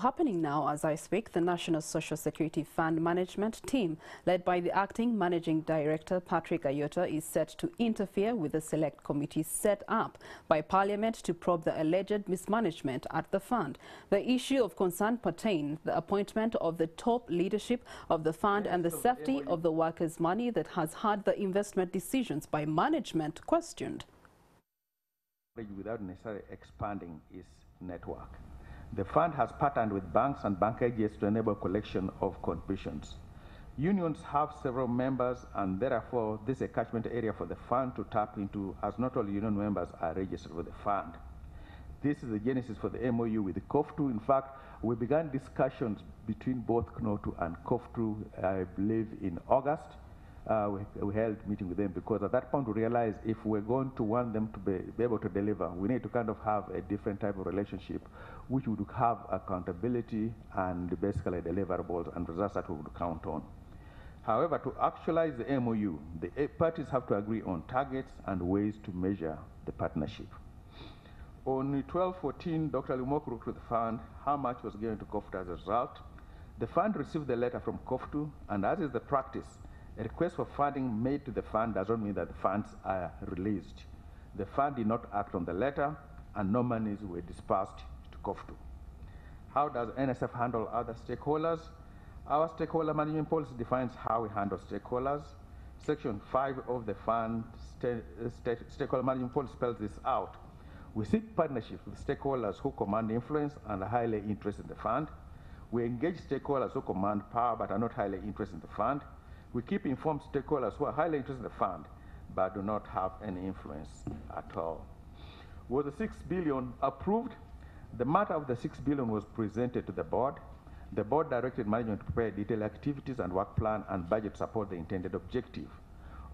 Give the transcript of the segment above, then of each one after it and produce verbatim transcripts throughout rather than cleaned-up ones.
Happening now as I speak, the National Social Security Fund Management Team, led by the Acting Managing Director Patrick Ayota, is set to interfere with the select committee set up by Parliament to probe the alleged mismanagement at the fund. The issue of concern pertains to the appointment of the top leadership of the fund and the safety of the workers' money that has had the investment decisions by management questioned. Without necessarily expanding its network. The fund has partnered with banks and bank agents to enable collection of contributions. Unions have several members, and therefore this is a catchment area for the fund to tap into, as not all union members are registered with the fund. This is the genesis for the M O U with the COFTU. In fact, we began discussions between both KNOTU and COFTU, I believe, in August. Uh, we, we held a meeting with them because at that point we realized if we're going to want them to be, be able to deliver, we need to kind of have a different type of relationship which would have accountability and basically deliverables and results that we would count on. However, to actualize the M O U, the eight parties have to agree on targets and ways to measure the partnership. On twelve fourteen, Doctor Limokru to the fund how much was given to COFTU as a result. The fund received the letter from COFTU, and as is the practice, a request for funding made to the fund does not mean that the funds are released. The fund did not act on the letter, and no monies were dispersed to COFTU. How does N S F handle other stakeholders? Our stakeholder management policy defines how we handle stakeholders. Section five of the fund sta sta stakeholder management policy spells this out. We seek partnership with stakeholders who command influence and are highly interested in the fund. We engage stakeholders who command power but are not highly interested in the fund. We keep informed stakeholders who are highly interested in the fund, but do not have any influence at all. Was the six billion dollars approved? The matter of the six billion dollars was presented to the board. The board directed management to prepare detailed activities and work plan and budget support the intended objective.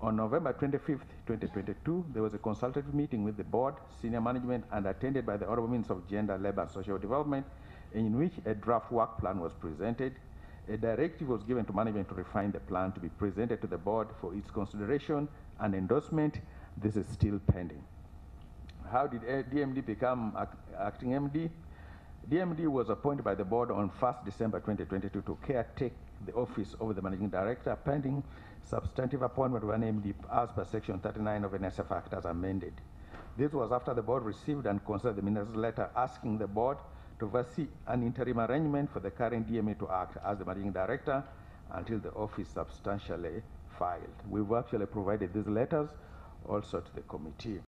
On November twenty-fifth, twenty twenty-two, there was a consultative meeting with the board, senior management, and attended by the Honorable Minister of Gender, Labor, and Social Development, in which a draft work plan was presented. A directive was given to management to refine the plan to be presented to the board for its consideration and endorsement. This is still pending. How did D M D become acting M D? D M D was appointed by the board on first December twenty twenty-two to caretake the office of the managing director pending substantive appointment of an M D as per section thirty-nine of N S F Act as amended. This was after the board received and considered the minister's letter asking the board to oversee an interim arrangement for the current D M A to act as the managing director until the office substantially filed. We've actually provided these letters also to the committee.